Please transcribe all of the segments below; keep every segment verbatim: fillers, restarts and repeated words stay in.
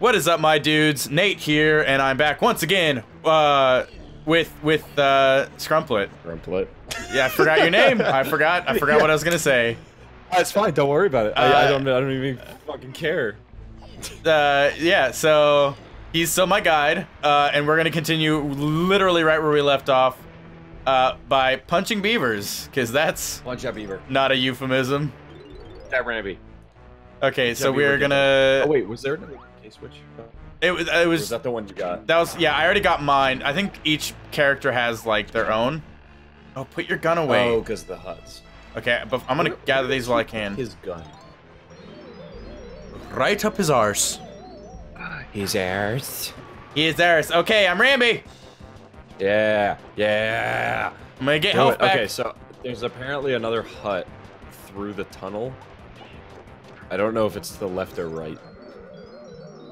What is up, my dudes? Nate here, and I'm back once again uh, with with uh, Scrumplet. Scrumplet. Yeah, I forgot your name. I forgot. I forgot yeah. what I was gonna say. It's fine. Don't worry about it. Uh, I, I don't. I don't even fucking care. Uh, yeah. So he's still my guide, uh, and we're gonna continue literally right where we left off uh, by punching beavers, because that's punch a beaver. Not a euphemism. That Rambi. Okay, punch so we're gonna. Oh wait, was there another switch? It was. It was. Was that the one you got? That was. Yeah, I already got mine. I think each character has like their own. Oh, put your gun away. Oh, because the huts. Okay, but I'm gonna where, gather where these while I can. His gun. Right up his arse. Uh, his arse. His arse. Okay, I'm Rambi. Yeah. Yeah. I'm gonna get Do health it. back. Okay, so there's apparently another hut through the tunnel. I don't know if it's the left or right.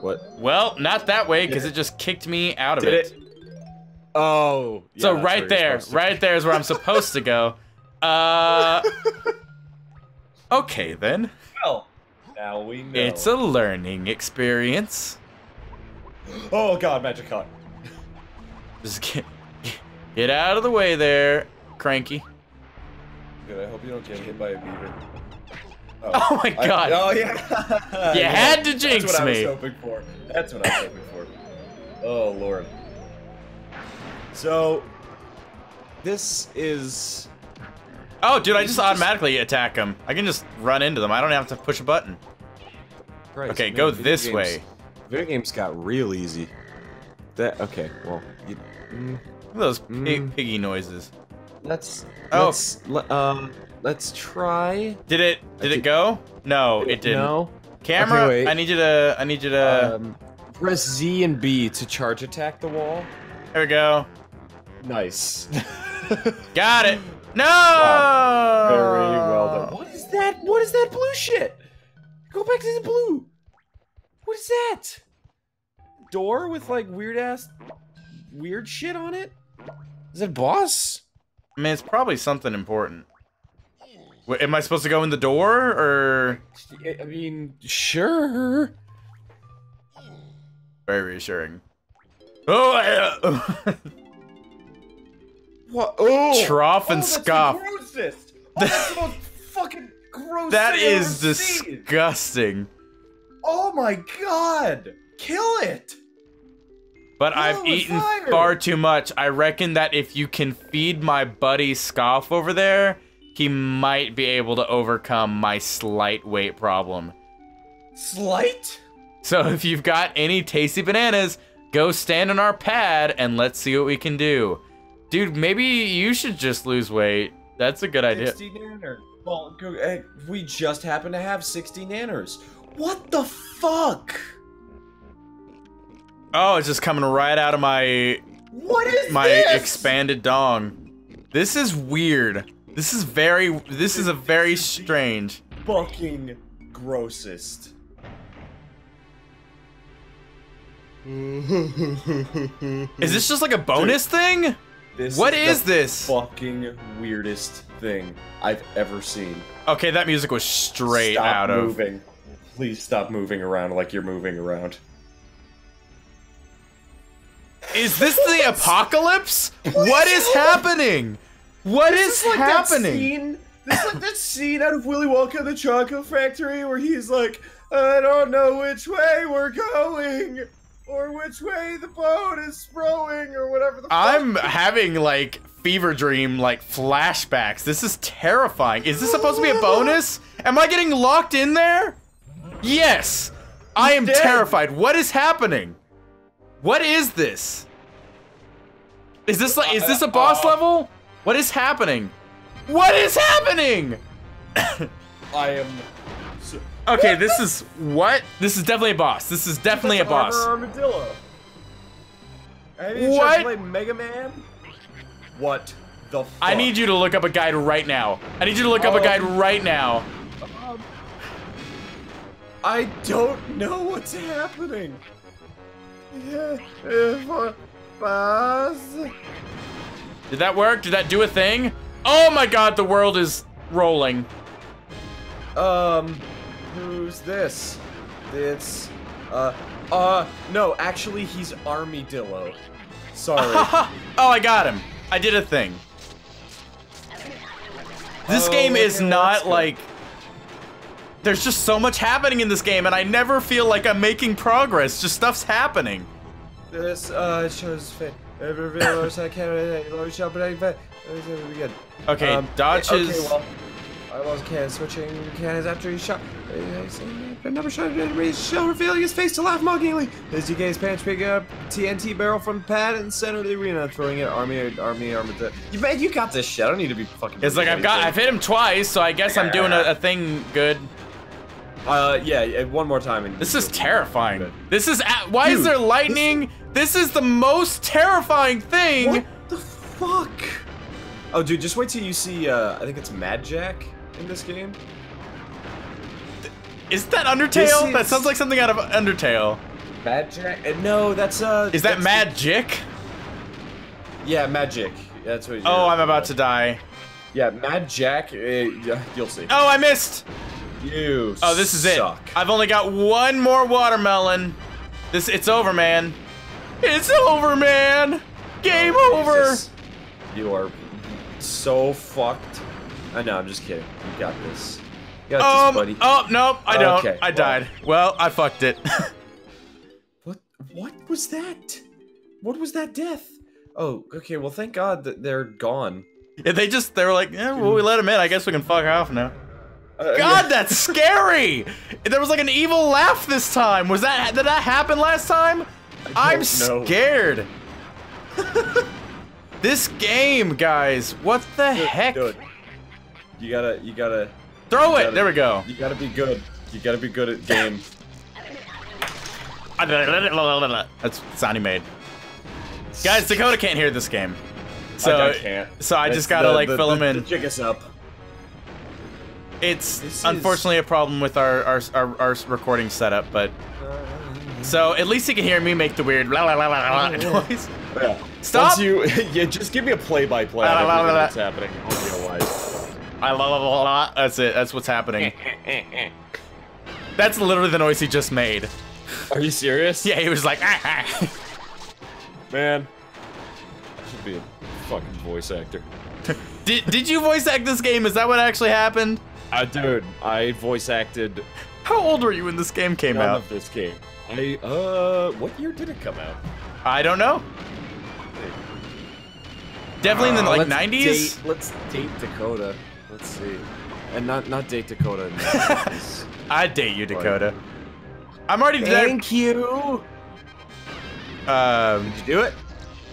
What? Well, not that way, because it just kicked me out of Did it. it. Oh. Yeah, so right there, right there is where I'm supposed to go. Uh. Okay then. Well, now we know. It's a learning experience. Oh God, Magic Hunt. Just get, get out of the way there, Cranky. Dude, I hope you don't get hit by a beaver. Oh, oh my God! I, oh yeah! You yeah, had to jinx me. That's what me. I was hoping for. That's what I was hoping for. Oh Lord. So, this is. Oh, dude! I just automatically just... attack them. I can just run into them. I don't have to push a button. Christ, okay, man, go this games, way. Video games got real easy. That okay? Well, you, mm, look at those mm, pig, piggy noises. Let's. Oh. Let's, let, um. Let's try. Did it? Did it go? No, it didn't. No. Camera. Okay, I need you to. I need you to. Um, press Z and B to charge attack the wall. There we go. Nice. Got it. No. Wow. Very well done. What is that? What is that blue shit? Go back to the blue. What is that? Door with like weird ass, weird shit on it. Is it boss? I mean, it's probably something important. Wait, am I supposed to go in the door, or...? I mean, sure. Very reassuring. Oh, I, uh, What? Oh! Trough and oh, Scoff. Oh, that's the grossest! Oh, that's the most fucking gross That is disgusting. Seen. Oh my God! Kill it! But Kill I've eaten tired. far too much. I reckon that if you can feed my buddy Scoff over there, he might be able to overcome my slight weight problem. Slight? So if you've got any tasty bananas, go stand on our pad and let's see what we can do. Dude, maybe you should just lose weight. That's a good idea. sixty nanners. Well, we just happen to have sixty nanners. What the fuck? Oh, it's just coming right out of my... What is my this? expanded dong. This is weird. This is very, this is a very strange. Fucking grossest. Is this just like a bonus Dude, thing? This what is, is the this? Fucking weirdest thing I've ever seen. Okay, that music was straight stop out moving. of. Please stop moving around like you're moving around. Is this the apocalypse? What, what is happening? What this is, is like happening? That scene, this is like that scene out of Willy Wonka, the Choco Factory, where he's like, I don't know which way we're going, or which way the boat is rowing, or whatever the fuck. I'm having, like, fever dream, like, flashbacks. This is terrifying. Is this supposed to be a bonus? Am I getting locked in there? Yes. I am terrified. What is happening? What is this? Is this, like, is this a boss uh, uh, level? What is happening? What is happening? I am. So okay, what? This is what? This is definitely a boss. This is definitely That's a boss. Army-Dillo. I need what? To play Mega Man? What the fuck? I need you to look up a guide right now. I need you to look um, up a guide right now. Um, I don't know what's happening. Yeah, if a boss. Did that work? Did that do a thing? Oh my God, the world is rolling. Um, who's this? It's Uh, uh, no, actually he's Army-Dillo. Sorry. Oh, I got him. I did a thing. This oh, game is okay, not like... There's just so much happening in this game, and I never feel like I'm making progress. Just stuff's happening. This, uh, shows fit. Every I can't good. Okay, um, dodges. Okay, well, I lost cannons, switching cannons after he shot. But never shot it, shell revealing his face to laugh mockingly. As you gaze pants, pick up T N T barrel from pad and center of the arena, throwing it army, army, army. You man, you got this shit. I don't need to be fucking. It's like I've got, I've hit him twice, so I guess I'm doing a, a thing good. Uh, yeah, one more time. And this is terrifying. Good. This is, at, why Dude, is there lightning? This, this is the most terrifying thing. What the fuck? Oh, dude, just wait till you see, uh, I think it's Mad Jack in this game. Is that Undertale? Is... That sounds like something out of Undertale. Mad Jack? Uh, no, that's, uh... Is that Magic? The... Yeah, Magic. That's what Oh, I'm about to die. Yeah, Mad Jack, uh, you'll see. Oh, I missed! You Oh, this is suck. it. I've only got one more watermelon. This, it's over, man. It's over, man! Game oh, over! Jesus. You are... So fucked. I know, I'm just kidding. You got this. You got um, this, buddy. Oh, nope, I don't. Okay, I well. died. Well, I fucked it. What? What was that? What was that death? Oh, okay, well, thank God that they're gone. Yeah, they just, they were like, yeah, well, we let them in. I guess we can fuck off now. Uh, God, yeah. That's scary! There was like an evil laugh this time. Was that, did that happen last time? I'm know. scared. This game, guys, what the do it, heck? Do it. You gotta, you gotta... Throw you it! Gotta, there we go. You gotta be good. You gotta be good at game. That's sound he made. Guys, Dakota can't hear this game. So, I can't. So I That's just gotta, the, like, the, fill the, him in. Jig us up. It's this unfortunately is... a problem with our, our, our, our recording setup, but... So, at least he can hear me make the weird la la la la la noise. Yeah. Stop! Once you, yeah, just give me a play-by-play -play on everything that's happening. I la la la la. That's it. That's what's happening. That's literally the noise he just made. Are you serious? Yeah, he was like, ah, ah. Man, I should be a fucking voice actor. did Did you voice act this game? Is that what actually happened? I dude, I voice acted. How old were you when this game came out? Of this game. I uh, what year did it come out? I don't know. Definitely uh, in the like nineties. Date, let's date Dakota. Let's see, and not not date Dakota. I date you, Dakota. I'm already. Thank you. Um, did you do it?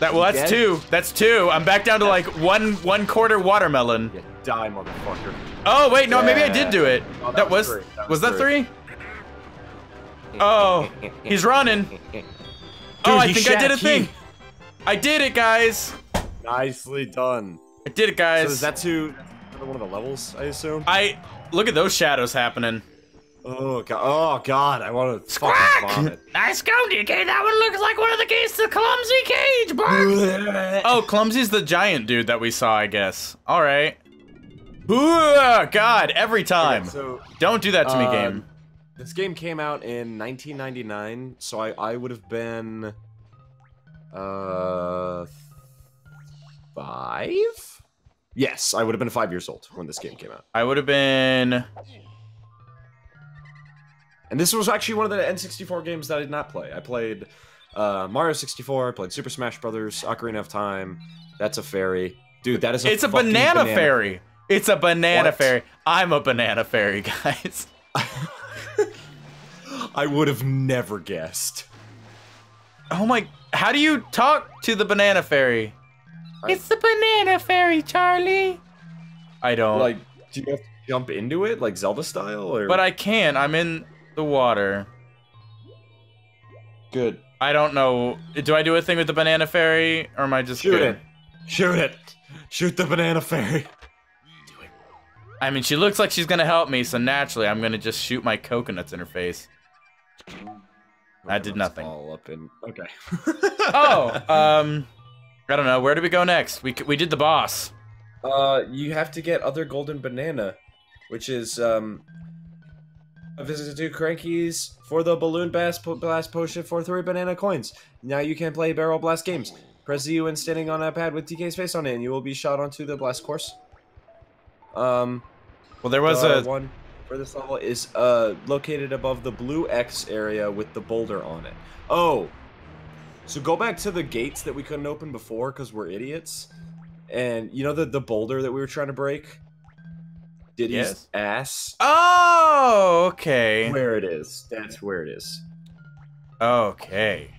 That well, that's two. That's two. I'm back down to like one one quarter watermelon. Yeah, die, motherfucker. Oh wait, no, yeah. Maybe I did do it. Oh, that, that was was, that was, was that three? Oh, he's running. Dude, oh, I think I did a key. thing. I did it, guys. Nicely done. I did it, guys. So is that two, another one of the levels, I assume? I, look at those shadows happening. Oh, God. Oh, God. I want to fucking vomit. I scomed you, okay? That one looks like one of the keys to the Clumsy Cage, Bark. Oh, Clumsy's the giant dude that we saw, I guess. All right. Ooh, God, every time. Okay, so, don't do that to uh, me, game. This game came out in nineteen ninety-nine, so I, I would have been, uh, five? Yes, I would have been five years old when this game came out. I would have been... And this was actually one of the N sixty-four games that I did not play. I played uh, Mario sixty-four, I played Super Smash Brothers, Ocarina of Time. That's a fairy. Dude, that is a It's a banana, banana fairy. fairy. It's a banana what? fairy. I'm a banana fairy, guys. I would have never guessed. Oh my, how do you talk to the banana fairy? I, it's the banana fairy, Charlie. I don't. Like, do you have to jump into it, like Zelda style? Or? But I can, I'm in the water. Good. I don't know, do I do a thing with the banana fairy, or am I just Shoot good? it. Shoot it. Shoot the banana fairy. I mean, she looks like she's gonna help me, so naturally I'm gonna just shoot my coconuts in her face. I did nothing. All up in... Okay. oh, um, I don't know. Where do we go next? We we did the boss. Uh, you have to get other golden banana, which is um, A visit to two Crankies for the Balloon Blast, po blast Potion for three banana coins. Now you can play Barrel Blast games. Press Z when standing on a pad with D K's face on it, and you will be shot onto the blast course. Um, well, there was the a one for this level is uh located above the blue X area with the boulder on it. Oh, so go back to the gates that we couldn't open before because we're idiots, and you know the the boulder that we were trying to break. Diddy's yes. ass. Oh, okay. Where it is. That's where it is. Okay.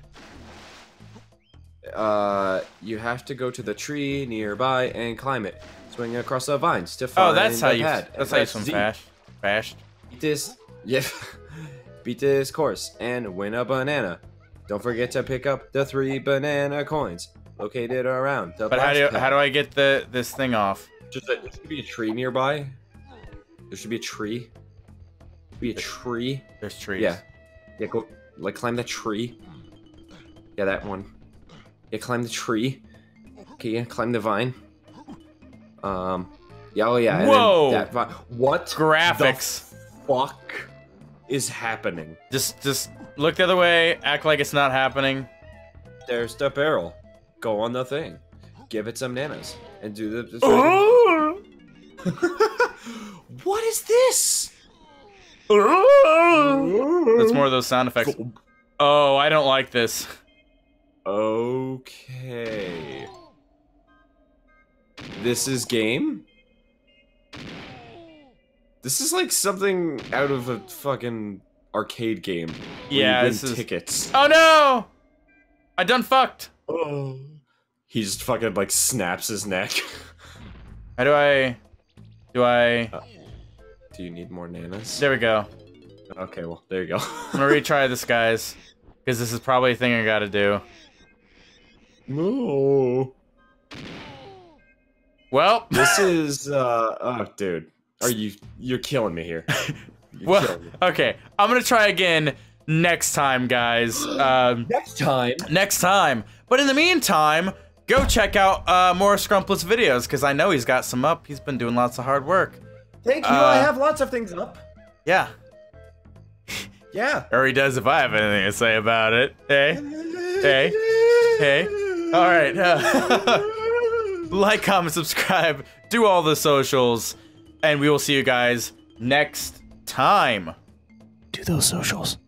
Uh, you have to go to the tree nearby and climb it. Swing across the vines to find. Oh, that's how you. Pad. That's and how you fast. Fast. Beat this. Yeah. Beat this course and win a banana. Don't forget to pick up the three banana coins located around the. But how do you, how do I get the this thing off? Just a, there should be a tree nearby. There should be a tree. Be a tree. There's trees. Yeah. Yeah, go like climb the tree. Yeah, that one. Yeah, climb the tree. Okay, yeah, climb the vine. Um Yeah, oh yeah. And whoa! Then that vine. What graphics the fuck is happening? Just just look the other way, act like it's not happening. There's the barrel. Go on the thing. Give it some nanas. And do the, the oh! What is this? That's more of those sound effects. Oh, I don't like this. Okay. This is game? This is like something out of a fucking arcade game. Yeah, this is... tickets. Oh no! I done fucked! Oh. He just fucking like snaps his neck. How do I... Do I... Uh, do you need more nanas? There we go. Okay, well, there you go. I'm gonna retry this, guys. Because this is probably a thing I gotta do. No. Well. This is, uh... Oh, dude. Are you... You're killing me here. Well, killing me. Okay. I'm gonna try again next time, guys. Um, next time? Next time. But in the meantime... Go check out uh, more Scrumplet's videos, because I know he's got some up. He's been doing lots of hard work. Thank you. Uh, I have lots of things up. Yeah. Yeah. Or he does if I have anything to say about it. Hey. Hey. Hey. All right. Uh, like, comment, subscribe. Do all the socials. And we will see you guys next time. Do those socials.